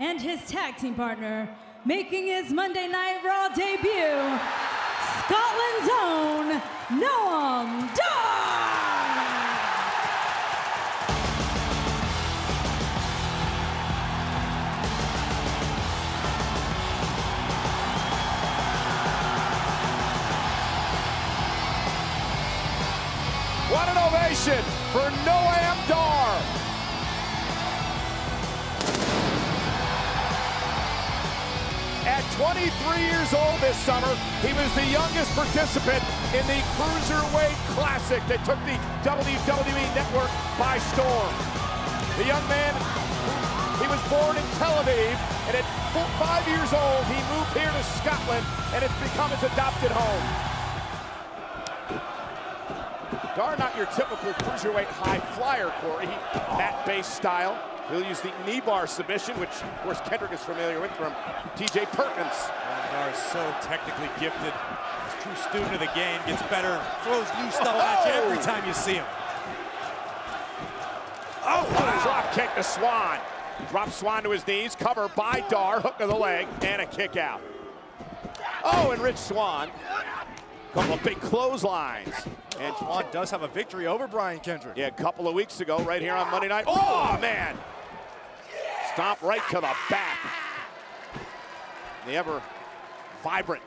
and his tag team partner, making his Monday Night Raw debut, Scotland's own Noam Dar! What an ovation for Noam Dar! At 23 years old this summer, he was the youngest participant in the Cruiserweight Classic that took the WWE Network by storm. The young man, he was born in Tel Aviv, and at 5 years old, he moved here to Scotland, and it's become his adopted home. Dar, not your typical Cruiserweight high flyer, Corey. Mat-based style. He'll use the knee bar submission, which, of course, Kendrick is familiar with from TJ Perkins. Dar is so technically gifted. He's a true student of the game, gets better, throws new stuff at you every time you see him. Oh, wow. Drop kick to Swann. Drops Swann to his knees, cover by Dar, hook to the leg, and a kick out. Oh, and Rich Swann. Couple of big clotheslines. And Swann does have a victory over Brian Kendrick. Yeah, a couple of weeks ago, right here on Monday Night. Oh, man! Stomp right to the back. The ever vibrant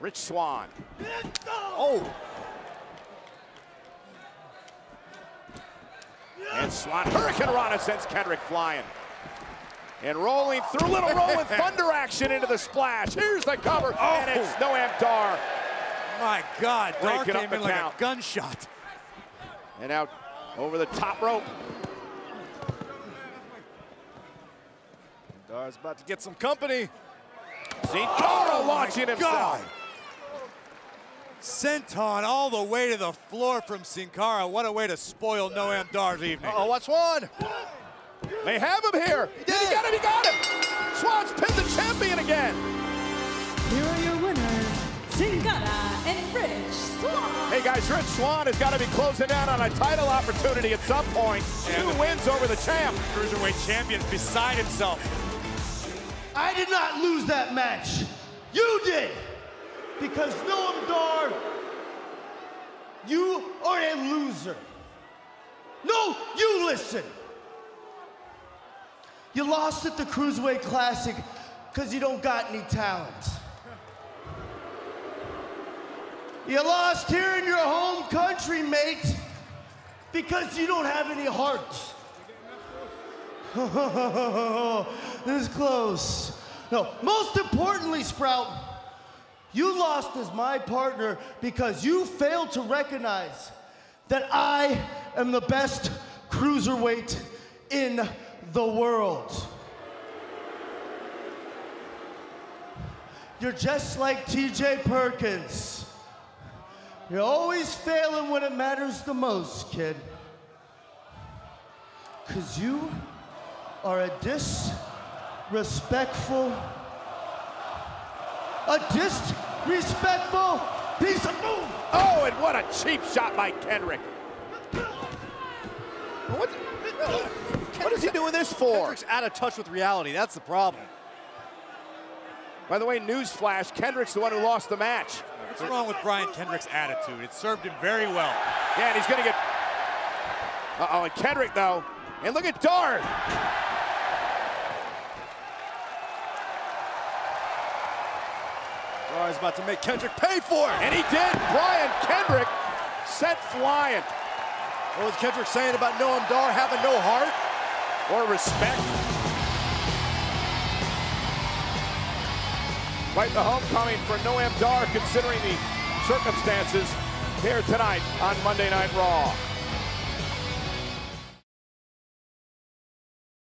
Rich Swann. Oh! And Swann Hurricane Rana sends Kendrick flying. And rolling through, little rolling thunder action into the splash. Here's the cover, and it's Noam Dar. My God, Dar came in like a gunshot. And out over the top rope. Dar's about to get some company. Sin Cara launching himself. Senton all the way to the floor from Sin Cara. What a way to spoil Noam Dar's evening. Uh-oh, what's one? They have him here. He got him, he got him. Swann's pinned the champion again. Here are your winners, Sin Cara and Rich Swann. Hey guys, Rich Swann has got to be closing down on a title opportunity at some point. And 2 wins over the champ. Cruiserweight champion beside himself. I did not lose that match. You did. Because Noam Dar, you are a loser. No, you listen. You lost at the Cruiserweight Classic because you don't got any talent. You lost here in your home country, mate, because you don't have any heart. This is close. No, most importantly, Sprout, you lost as my partner because you failed to recognize that I am the best cruiserweight in the world. You're just like TJ Perkins. You're always failing when it matters the most, kid. Because you are a disrespectful piece of... Oh, and what a cheap shot by Kendrick. What the... What is he doing this for? Kendrick's out of touch with reality. That's the problem. By the way, newsflash, Kendrick's the one who lost the match. What's wrong with Brian Kendrick's attitude? It served him very well. Yeah, and he's going to get... Uh-oh, and Kendrick, though. And look at Dar. Dar's about to make Kendrick pay for it. And he did. Brian Kendrick sent flying. What was Kendrick saying about Noam Dar having no heart? Or respect. Quite the homecoming for Noam Dar, considering the circumstances here tonight on Monday Night Raw.